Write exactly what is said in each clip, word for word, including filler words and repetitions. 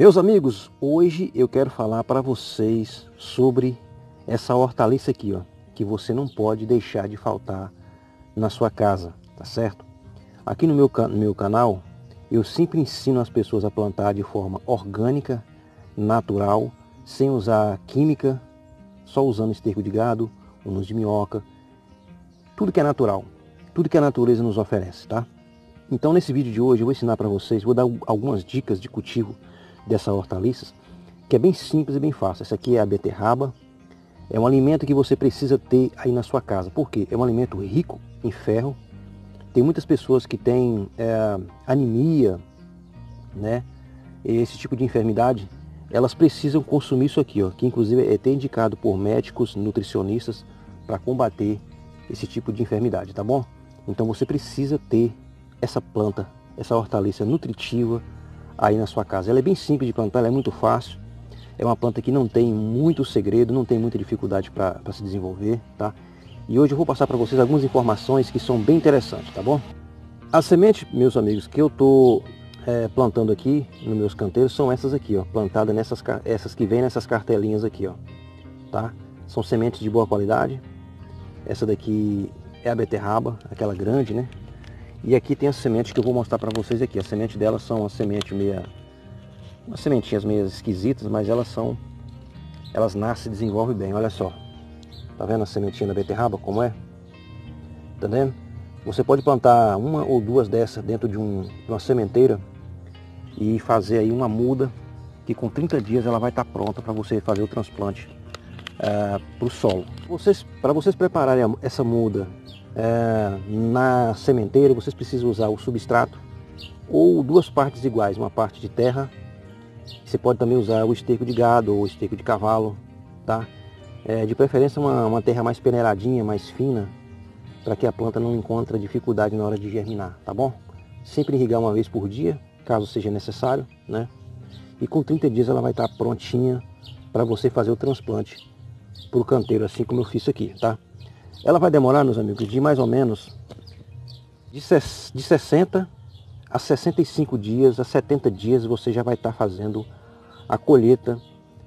Meus amigos, hoje eu quero falar para vocês sobre essa hortaliça aqui, ó, que você não pode deixar de faltar na sua casa, tá certo? Aqui no meu, no meu canal, eu sempre ensino as pessoas a plantar de forma orgânica, natural, sem usar química, só usando esterco de gado, humus de minhoca, tudo que é natural, tudo que a natureza nos oferece, tá? Então nesse vídeo de hoje eu vou ensinar para vocês, vou dar algumas dicas de cultivo dessa hortaliça, que é bem simples e bem fácil. Essa aqui é a beterraba, é um alimento que você precisa ter aí na sua casa, porque é um alimento rico em ferro. Tem muitas pessoas que têm é, anemia, né, esse tipo de enfermidade, elas precisam consumir isso aqui, ó, que inclusive é até indicado por médicos, nutricionistas, para combater esse tipo de enfermidade, tá bom? Então você precisa ter essa planta, essa hortaliça nutritiva aí na sua casa. Ela é bem simples de plantar, ela é muito fácil, é uma planta que não tem muito segredo, não tem muita dificuldade para se desenvolver, tá? E hoje eu vou passar para vocês algumas informações que são bem interessantes, tá bom? As sementes, meus amigos, que eu tô é, plantando aqui nos meus canteiros são essas aqui, ó, plantada nessas, essas que vem nessas cartelinhas aqui, ó, tá? São sementes de boa qualidade. Essa daqui é a beterraba, aquela grande, né? E aqui tem as sementes que eu vou mostrar para vocês aqui. As sementes delas são uma semente meia, umas sementinhas meio esquisitas, mas elas são, elas nascem e desenvolvem bem. Olha só, tá vendo a sementinha da beterraba como é? Tá vendo? Você pode plantar uma ou duas dessas dentro de, um, de uma sementeira e fazer aí uma muda que com trinta dias ela vai estar pronta para você fazer o transplante é, para o solo. Vocês, para vocês prepararem essa muda É, na sementeira, vocês precisam usar o substrato ou duas partes iguais, uma parte de terra. Você pode também usar o esterco de gado ou o esterco de cavalo, tá? É, de preferência uma, uma terra mais peneiradinha, mais fina, para que a planta não encontre dificuldade na hora de germinar, tá bom? Sempre irrigar uma vez por dia, caso seja necessário, né? E com trinta dias ela vai estar prontinha para você fazer o transplante para o canteiro, assim como eu fiz aqui, tá? Ela vai demorar, meus amigos, de mais ou menos de sessenta a sessenta e cinco dias, a setenta dias você já vai estar fazendo a colheita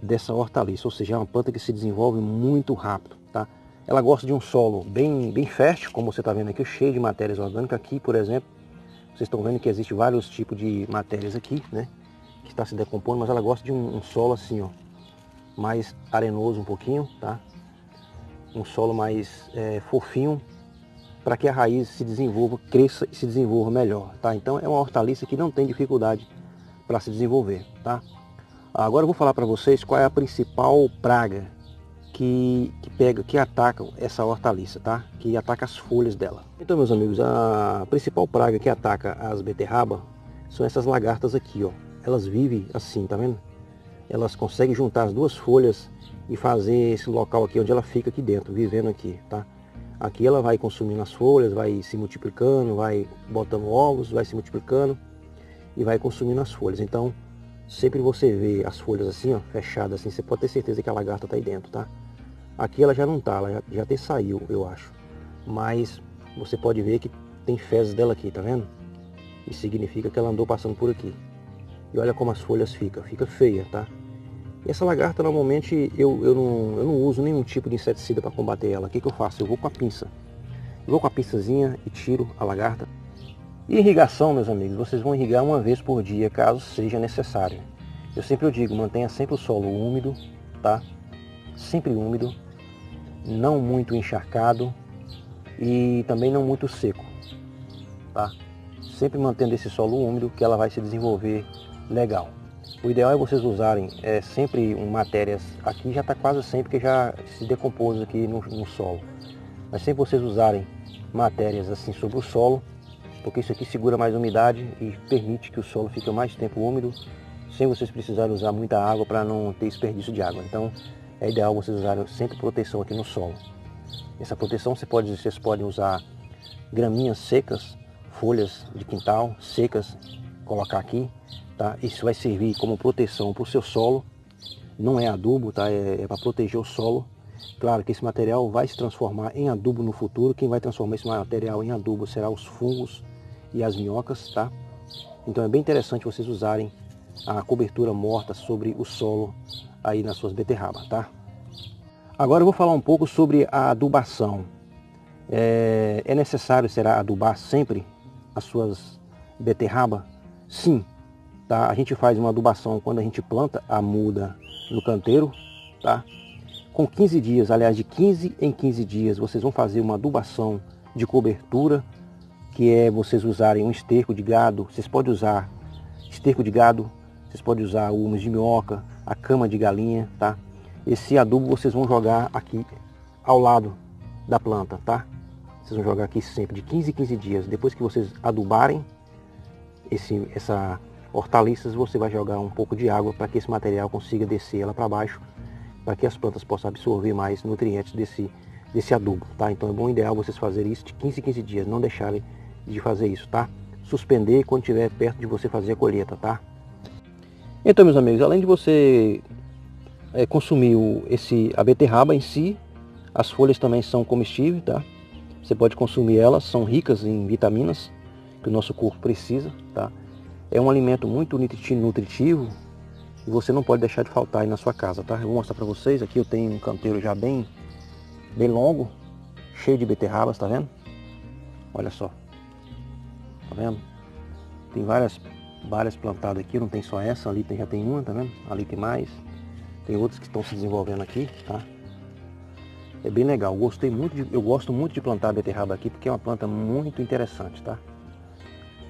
dessa hortaliça. Ou seja, é uma planta que se desenvolve muito rápido, tá? Ela gosta de um solo bem, bem fértil, como você está vendo aqui, cheio de matérias orgânicas. Aqui, por exemplo, vocês estão vendo que existe vários tipos de matérias aqui, né? Que está se decompondo, mas ela gosta de um, um solo assim, ó, mais arenoso um pouquinho, tá? Um solo mais é, fofinho, para que a raiz se desenvolva, cresça e se desenvolva melhor, tá? Então é uma hortaliça que não tem dificuldade para se desenvolver, tá? Agora eu vou falar para vocês qual é a principal praga que, que pega, que ataca essa hortaliça, tá? Que ataca as folhas dela. Então, meus amigos, a principal praga que ataca as beterraba são essas lagartas aqui, ó. Elas vivem assim, tá vendo? Elas conseguem juntar as duas folhas e fazer esse local aqui onde ela fica aqui dentro, vivendo aqui, tá? Aqui ela vai consumindo as folhas, vai se multiplicando, vai botando ovos, vai se multiplicando e vai consumindo as folhas. Então, sempre você vê as folhas assim, ó, fechadas assim, você pode ter certeza que a lagarta tá aí dentro, tá? Aqui ela já não tá, ela já, já até saiu, eu acho. Mas você pode ver que tem fezes dela aqui, tá vendo? Isso significa que ela andou passando por aqui. E olha como as folhas ficam, fica feia, tá? Essa lagarta, normalmente, eu, eu, não, eu não uso nenhum tipo de inseticida para combater ela. O que, que eu faço? Eu vou com a pinça. Eu vou com a pinçazinha e tiro a lagarta. E irrigação, meus amigos, vocês vão irrigar uma vez por dia, caso seja necessário. Eu sempre digo, mantenha sempre o solo úmido, tá? Sempre úmido, não muito encharcado e também não muito seco, tá? Sempre mantendo esse solo úmido que ela vai se desenvolver legal. O ideal é vocês usarem é, sempre um, matérias, aqui já está quase sempre, que já se decompôs aqui no, no solo. Mas sempre vocês usarem matérias assim sobre o solo, porque isso aqui segura mais umidade e permite que o solo fique mais tempo úmido, sem vocês precisarem usar muita água para não ter desperdício de água. Então é ideal vocês usarem sempre proteção aqui no solo. Essa proteção você pode, vocês podem usar graminhas secas, folhas de quintal secas, colocar aqui. Tá? Isso vai servir como proteção para o seu solo, não é adubo, tá? É, é para proteger o solo. Claro que esse material vai se transformar em adubo no futuro. Quem vai transformar esse material em adubo será os fungos e as minhocas, tá? Então é bem interessante vocês usarem a cobertura morta sobre o solo aí nas suas beterrabas, tá? Agora eu vou falar um pouco sobre a adubação. É, é necessário, será, adubar sempre as suas beterrabas? Sim, tá? A gente faz uma adubação quando a gente planta a muda no canteiro, tá? Com quinze dias, aliás, de quinze em quinze dias, vocês vão fazer uma adubação de cobertura, que é vocês usarem um esterco de gado. Vocês podem usar esterco de gado, vocês podem usar o humus de minhoca, a cama de galinha, tá? Esse adubo vocês vão jogar aqui ao lado da planta, tá? Vocês vão jogar aqui sempre, de quinze em quinze dias. Depois que vocês adubarem esse, essa hortaliça, você vai jogar um pouco de água para que esse material consiga descer ela para baixo, para que as plantas possam absorver mais nutrientes desse, desse adubo, tá? Então é bom, ideal vocês fazerem isso de quinze em quinze dias, não deixarem de fazer isso, tá? Suspender quando estiver perto de você fazer a colheita, tá? Então, meus amigos, além de você é, consumir o, esse, a beterraba em si, as folhas também são comestíveis, tá? Você pode consumir elas, são ricas em vitaminas que o nosso corpo precisa, tá? É um alimento muito nutritivo e você não pode deixar de faltar aí na sua casa, tá? Eu vou mostrar pra vocês, aqui eu tenho um canteiro já bem, bem longo, cheio de beterrabas, tá vendo? Olha só, tá vendo? Tem várias, várias plantadas aqui, não tem só essa, ali tem, já tem uma, tá vendo? Ali tem mais, tem outras que estão se desenvolvendo aqui, tá? É bem legal, gostei muito de, eu gosto muito de plantar beterraba aqui porque é uma planta muito interessante, tá?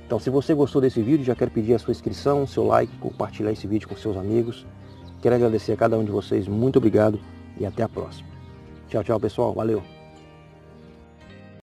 Então, se você gostou desse vídeo, já quero pedir a sua inscrição, seu like, compartilhar esse vídeo com seus amigos. Quero agradecer a cada um de vocês, muito obrigado e até a próxima. Tchau, tchau, pessoal, valeu!